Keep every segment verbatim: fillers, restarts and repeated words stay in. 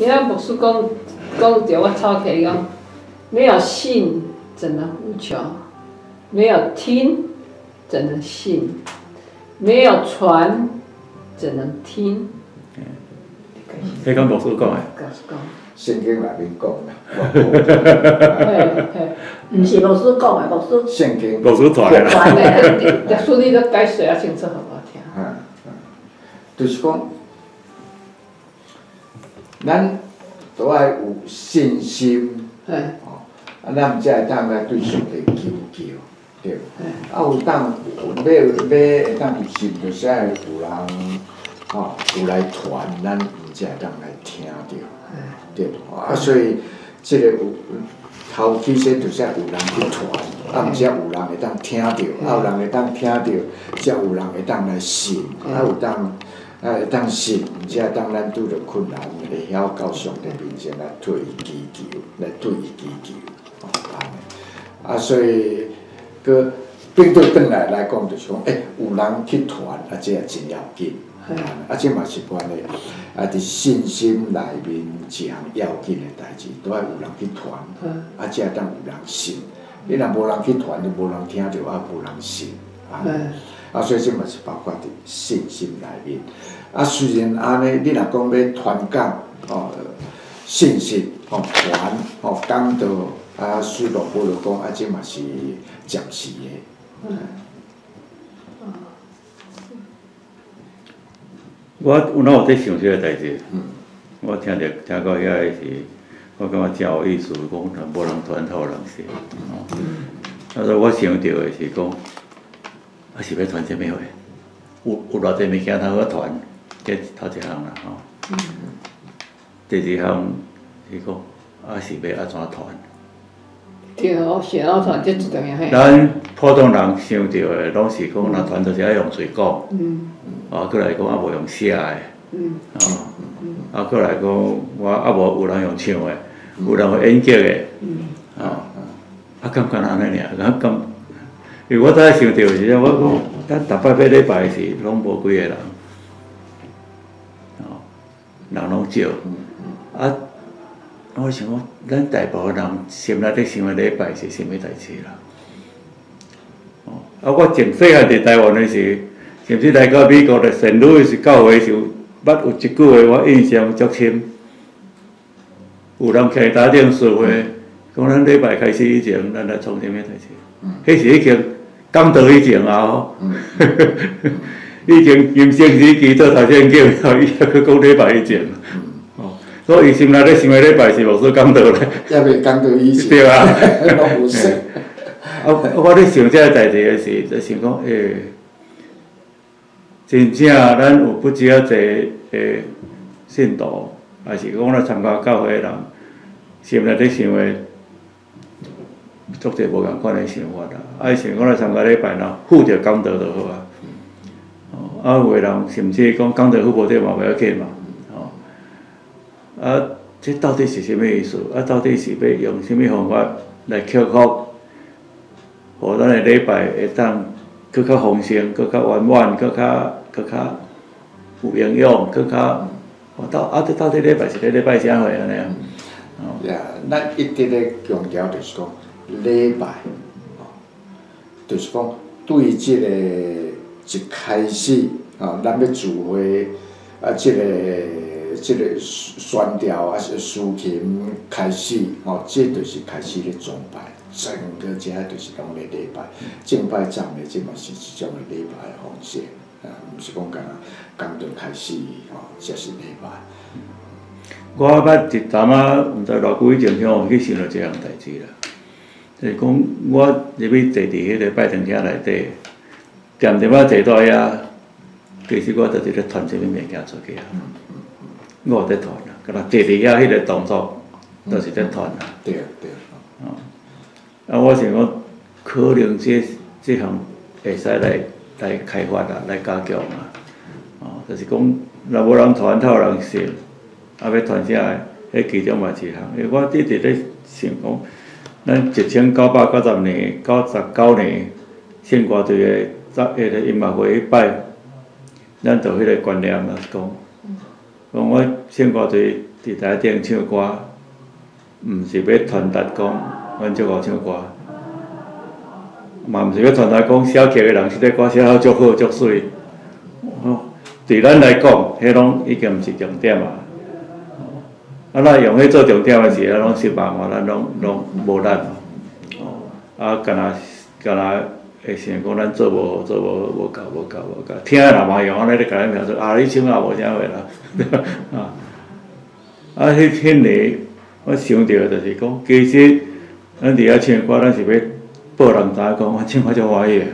你那牧师讲讲着，我抄起讲，没有信怎能呼求？没有听怎能信？没有传怎能听？你讲牧师讲诶？圣经内面讲啦，唔是牧师讲诶，牧师圣经牧师传诶，耶稣你都解释啊清楚好我听。嗯嗯，就是讲。 咱都爱有信心，哦，啊，咱才会当来对上帝求求，对。啊，有当要要当有信，就是爱有人，哦，有来传，咱才会当来听着，对。啊，所以这个有头起先就是爱有人去传，啊，才有人会当听着，啊，有人会当听着，才有人会当来信，啊，有当。 啊，当时，而且当咱拄着困难，会晓到上帝面前来替伊祈求，来替伊祈求，哦，安尼。啊，所以，佮变做转来来讲，就是讲，哎，有人去传，啊，这也真要紧，啊，这嘛是关的，啊，伫信心内面一项要紧的代志，都要有人去传，啊，这当有人信。你若无人去传，就无人听着，啊，无人信，啊。 啊，所以这嘛是包括伫信心内面。啊，虽然安尼，你若讲要传讲哦，信心哦传哦讲到啊，虽然无落讲，啊，这嘛是暂时的。我有哪有在想这个代志？嗯，我听着听到遐个是，我感觉真有意思，讲全部人传透人是。哦，啊，所以我想到的是讲。 我是要传什么话？有有偌济物件通好传，这头一项啦吼。嗯、第二项是讲，啊是要安怎传？对，我想要传这一重要嘿。咱普通人想到的，拢是讲，若传就是爱用嘴讲。嗯。啊，过来讲啊，无用写的。嗯。啊。啊，过来讲，我啊无有人用唱的，有人用演剧的。嗯。啊。啊，感觉安尼尔，啊感。 因为我早想到是啥，我讲咱逐摆要礼拜是拢无几个人，哦，人拢少。啊，我想讲，咱大部分人心内咧想个礼拜是啥物代志啦？哦，啊，我从细汉伫台湾个时，甚至来到美国咧，神女是教会时，捌有一句话我印象足深。有人起打电视话，讲咱礼拜开始以前，咱来创啥物代志？迄时已经。 讲到以前啊，吼，以前金星时期做头先叫，伊还去讲礼拜以前，哦，所以伊心内咧想个礼拜是无说讲到咧，也未讲到以前，对啊，拢无说。啊，我咧想这代志个时，就想讲，诶，真正咱有不止啊侪诶信徒，也是讲咧参加教会人，心内咧想个。 做者无共款诶想法啦，啊！想讲来参加礼拜啦，付着功德就好啊。哦，啊，有个人甚至讲功德付无得嘛，袂要紧嘛。哦，啊，这到底是啥物意思？啊，到底是要用啥物方法来克服，互咱诶礼拜会当搁较丰盛、搁较圆满、搁较搁较有营养、搁较……哦，到啊，这到底礼拜是咧礼拜啥货安尼啊？哦，呀，咱一直咧强调就是讲。 礼拜，就是讲对即个一开始，啊，咱要聚会，啊，即个即个宣调啊，是抒情开始，哦，即就是开始咧崇拜，整个遮就是讲咧礼拜，敬拜赞美，即嘛是一种咧礼拜方式，啊，毋是讲干呐，刚从开始，哦，才是礼拜。我捌一阵啊，毋知偌久以前，向去想到即项代志啦。 就是讲，我入去坐伫迄个拜堂车内底，踮踮啊坐在遐，其实我就伫咧传一物物件出去啊。我伫传啊，佮若坐伫遐迄个动作，就是伫传啊。对对。哦，啊，我想讲，可能即即项会使来来开发啊，来加强啊。哦，就是讲，若无人传，透人信，啊要传啥个，迄其中嘛一项。因为我一直咧想讲。 咱一千九百九十年、九十九年，信歌队的十一个音乐会迄摆，咱就迄个观念啊，讲，讲我信歌队伫台顶唱歌，毋是要传达讲阮足好唱歌，嘛毋是要传达讲小曲的人是咧歌写好足好足水。哦，对咱来讲，迄拢已经毋是重点啊。啊，咱用迄做重点的是，咱拢失望啊，咱拢拢无力啊。啊，干那干那会想讲咱做无做无无够无够无够，听的人嘛用安尼咧甲咱描述啊，你唱啊无啥话啦，啊。 啊！迄迄个，我想到就是讲，其实咱伫遐唱歌，咱是要报人知讲，我唱我足欢喜个。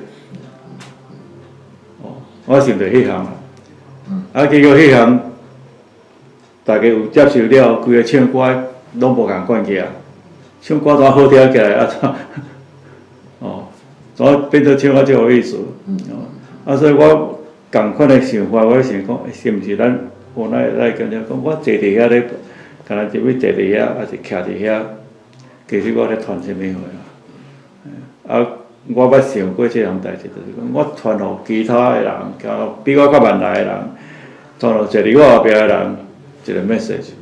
哦，我想到迄项，啊，结果迄项，大家有接受了，规个唱歌拢无共款起啊，唱歌怎好听起来啊？哦，怎变做唱歌足有意思？哦，啊，所以我共款个想法，我想讲，是毋是咱？ 我来来跟你讲，我坐伫遐咧，干那一位坐伫遐，也是徛伫遐。其实我咧传啥物货啊？啊，我捌想过即项代志，就是讲我传互其他诶人，交比我较慢来诶人，传互坐伫我后壁诶人，一个 message。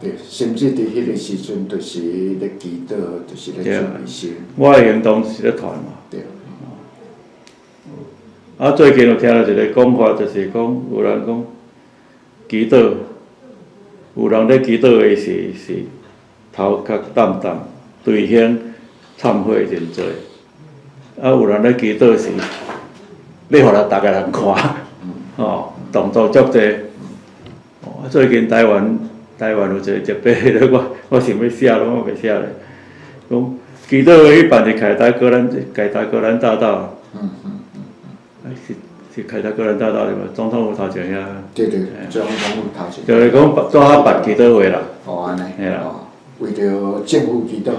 对，甚至伫迄个时阵，就是咧祈祷，就是咧做一些。我诶行动是咧传嘛。对。 啊，最近有听到一个讲法，就是讲有人讲祈祷，有人咧祈祷的是是头壳淡淡，对向忏悔真多；啊，有人咧祈祷是要互咱大家人看，哦，动作足多。哦，最近台湾台湾有一个特别，我我想要写拢我袂写咧，讲祈祷的迄办是凯达格兰凯达格兰大道。嗯嗯 是是凯达格兰大道对吧？总统府头前遐。对对，总统府头前。就是讲做下办祈祷会啦。哦，安尼。系啦。为着政府祈祷，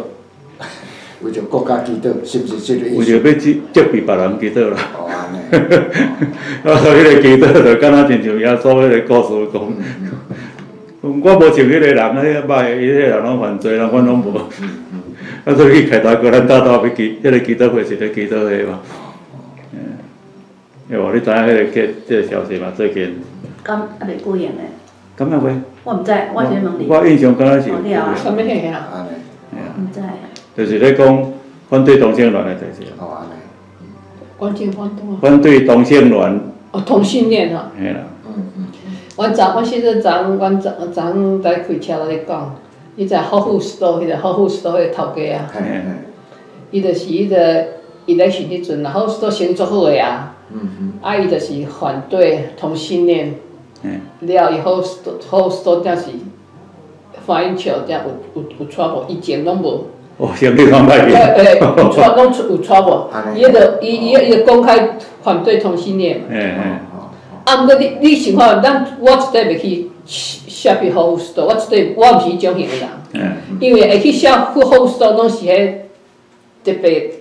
为着国家祈祷，是不是这个意思？为着要接接别别人祈祷啦。哦，安尼。啊，所以个祈祷就敢若亲像耶稣迄个故事讲，我无像迄个人，迄个歹，伊迄个人拢犯罪，人我拢无。啊，所以凯达格兰大道要祈，迄个祈祷会是咧祈祷会嘛。 哎，我你知影迄个即即个消息嘛？最近。敢也袂过用诶。敢也袂？我毋知，我先问你。我印象敢若是。有啊。啥物事啊？安尼。毋知啊。就是咧讲反对同性恋诶代志。哦，安尼。反对反对。反对同性恋。哦，同性恋啊。嘿啦。嗯嗯。我昨我现在昨我昨昨在开车咧讲，伊在好富士多，迄个好富士多迄个头家啊。嘿嘿。伊就是伊个伊来去迄阵，然后都先做好诶啊。 嗯哼，啊，伊就是反对同性恋，了以后后多点是反映出点有有有错无，以前拢无。哦，相对方面。诶，有错拢有错无，伊著伊伊伊公开反对同性恋嘛。嗯嗯。啊，毋过你你想看，咱我绝对袂去消费后多，我绝对我毋是迄种型人。嗯。因为会去消费后多，拢是迄特别。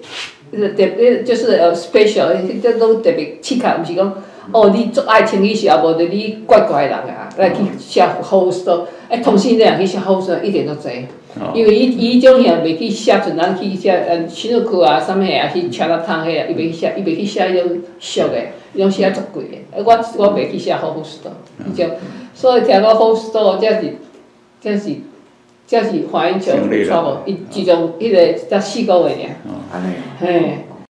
特别就是呃 special， 迄种拢特别刺激，毋是讲哦，你做爱情伊是啊，无着你怪怪人啊，来去写好书，哎，同性恋去写好书一定都侪，因为伊伊种遐袂去写，像咱去写呃新乐区啊，啥物啊，去吃辣汤遐，伊袂去写，伊袂去写迄种俗个，伊拢写足贵个，我我袂去写好书，伊种，所以听到好书，这是这是。 这是反映出有错无？伊自从迄个才四个月尔，嘿，